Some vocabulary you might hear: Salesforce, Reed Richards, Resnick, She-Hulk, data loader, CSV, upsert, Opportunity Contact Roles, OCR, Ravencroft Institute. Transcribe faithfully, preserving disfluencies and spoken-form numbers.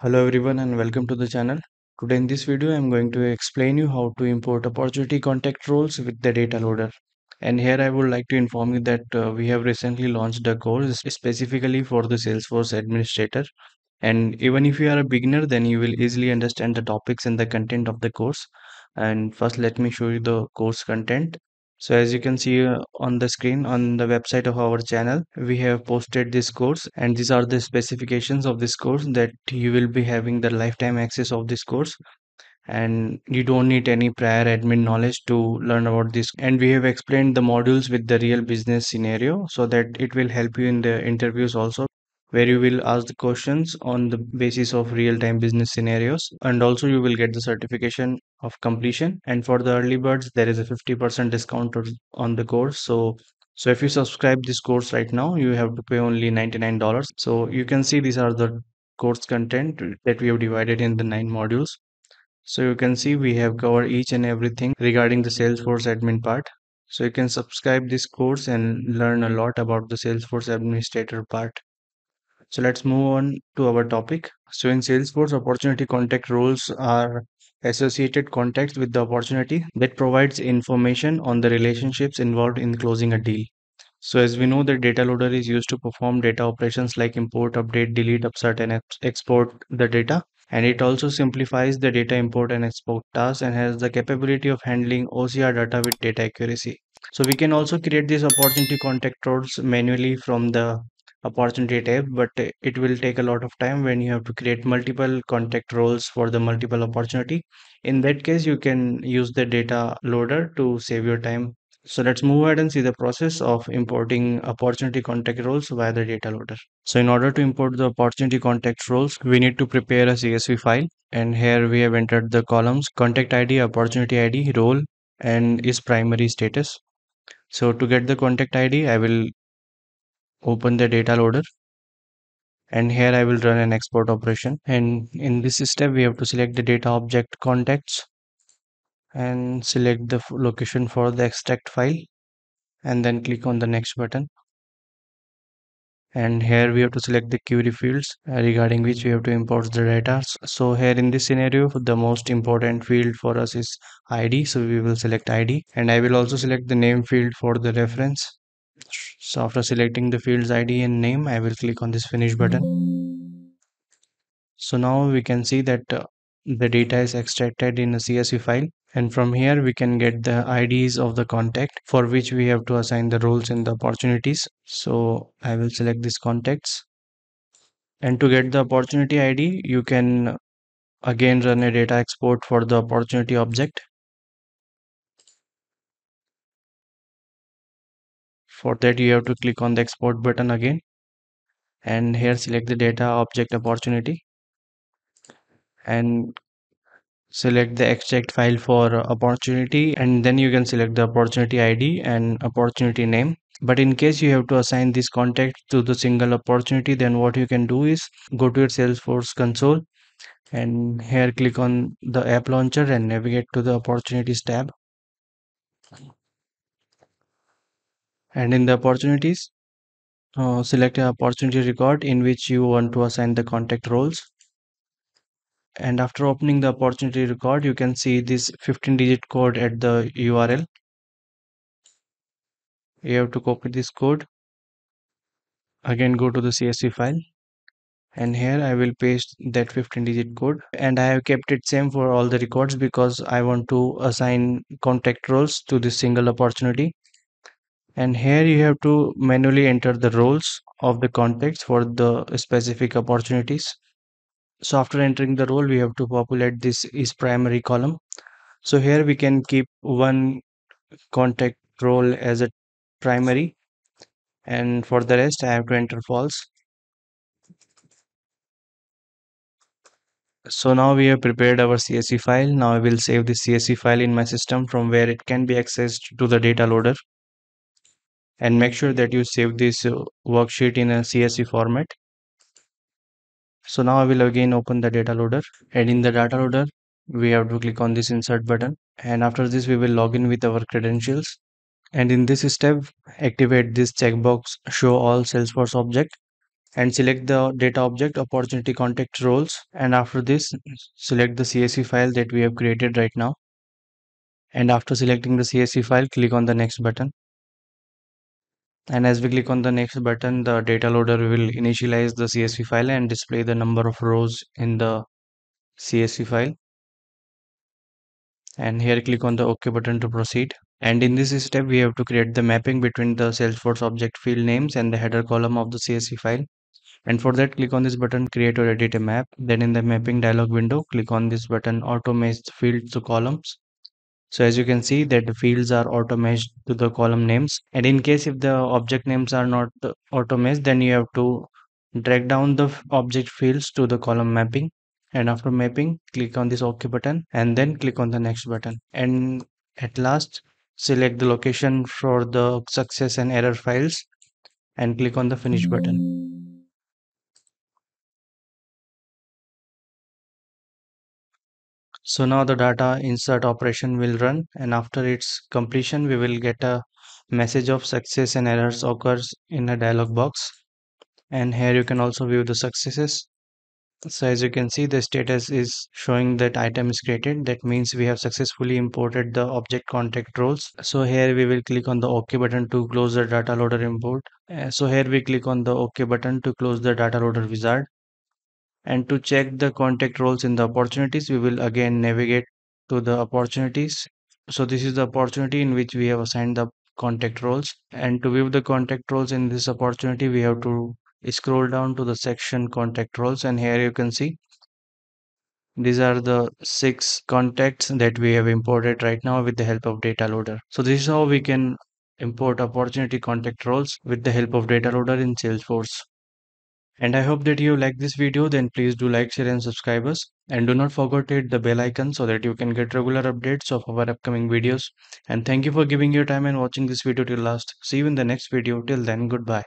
Hello everyone and welcome to the channel. Today in this video I am going to explain you how to import opportunity contact roles with the data loader. And here I would like to inform you that uh, we have recently launched a course specifically for the Salesforce administrator. And even if you are a beginner, then you will easily understand the topics and the content of the course. And first let me show you the course content. So as you can see on the screen, on the website of our channel, we have posted this course and these are the specifications of this course that you will be having the lifetime access of this course, and you don't need any prior admin knowledge to learn about this. And we have explained the modules with the real business scenario so that it will help you in the interviews also, where you will ask the questions on the basis of real-time business scenarios, and also you will get the certification of completion. And for the early birds, there is a fifty percent discount on the course. So, so if you subscribe this course right now, you have to pay only ninety-nine dollars. So you can see these are the course content that we have divided in the nine modules. So you can see we have covered each and everything regarding the Salesforce admin part. So you can subscribe this course and learn a lot about the Salesforce administrator part. So let's move on to our topic. So in Salesforce, opportunity contact roles are associated contacts with the opportunity that provides information on the relationships involved in closing a deal. So as we know, the data loader is used to perform data operations like import, update, delete, upsert and export the data. And it also simplifies the data import and export tasks and has the capability of handling O C R data with data accuracy. So we can also create these opportunity contact roles manually from the opportunity tab, but it will take a lot of time when you have to create multiple contact roles for the multiple opportunity. In that case, you can use the data loader to save your time. So let's move ahead and see the process of importing opportunity contact roles via the data loader. So in order to import the opportunity contact roles, we need to prepare a C S V file, and here we have entered the columns contact I D, opportunity I D, role and its primary status. So to get the contact I D, I will open the data loader, and here I will run an export operation. And in this step we have to select the data object contacts and select the location for the extract file, and then click on the next button. And here we have to select the query fields regarding which we have to import the data. So here in this scenario, the most important field for us is I D, so we will select I D, and I will also select the name field for the reference. So after selecting the fields I D and name, I will click on this finish button. So now we can see that uh, the data is extracted in a C S V file, and from here we can get the I Ds of the contact for which we have to assign the roles and the opportunities. So I will select these contacts, and to get the opportunity I D, you can again run a data export for the opportunity object. For that, you have to click on the export button again, and here select the data object opportunity and select the extract file for opportunity, and then you can select the opportunity I D and opportunity name. But in case you have to assign this contact to the single opportunity, then what you can do is go to your Salesforce console, and here click on the app launcher and navigate to the opportunities tab. And in the opportunities, uh, select an opportunity record in which you want to assign the contact roles. And after opening the opportunity record, you can see this fifteen digit code at the U R L. You have to copy this code. Again, go to the C S V file. And here I will paste that fifteen digit code. And I have kept it same for all the records because I want to assign contact roles to this single opportunity. And here you have to manually enter the roles of the contacts for the specific opportunities. So after entering the role, we have to populate this is primary column. So here we can keep one contact role as a primary, and for the rest I have to enter false. So now we have prepared our C S V file. Now I will save this C S V file in my system from where it can be accessed to the data loader. And make sure that you save this worksheet in a C S V format. So now I will again open the data loader, and in the data loader we have to click on this insert button, and after this we will log in with our credentials. And in this step, activate this checkbox show all Salesforce object, and select the data object Opportunity Contact Roles, and after this select the C S V file that we have created right now, and after selecting the C S V file click on the next button. And as we click on the next button, the data loader will initialize the C S V file and display the number of rows in the C S V file. And here click on the OK button to proceed. And in this step we have to create the mapping between the Salesforce object field names and the header column of the C S V file. And for that, click on this button, create or edit a map. Then in the mapping dialog window, click on this button, auto match fields to columns. So as you can see that the fields are auto matched to the column names. And in case if the object names are not auto matched, then you have to drag down the object fields to the column mapping. And after mapping, click on this OK button and then click on the next button. And at last, select the location for the success and error files and click on the finish button. So now the data insert operation will run, and after its completion we will get a message of success and errors occurs in a dialog box. And here you can also view the successes. So as you can see, the status is showing that item is created. That means we have successfully imported the object contact roles. So here we will click on the OK button to close the data loader import. So here we click on the OK button to close the data loader wizard. And to check the contact roles in the opportunities, we will again navigate to the opportunities. So this is the opportunity in which we have assigned the contact roles. And to view the contact roles in this opportunity, we have to scroll down to the section contact roles. And here you can see these are the six contacts that we have imported right now with the help of data loader. So this is how we can import opportunity contact roles with the help of data loader in Salesforce. And I hope that you like this video. Then please do like, share and subscribe us, and do not forget to hit the bell icon so that you can get regular updates of our upcoming videos. And thank you for giving your time and watching this video till last. See you in the next video. Till then, goodbye.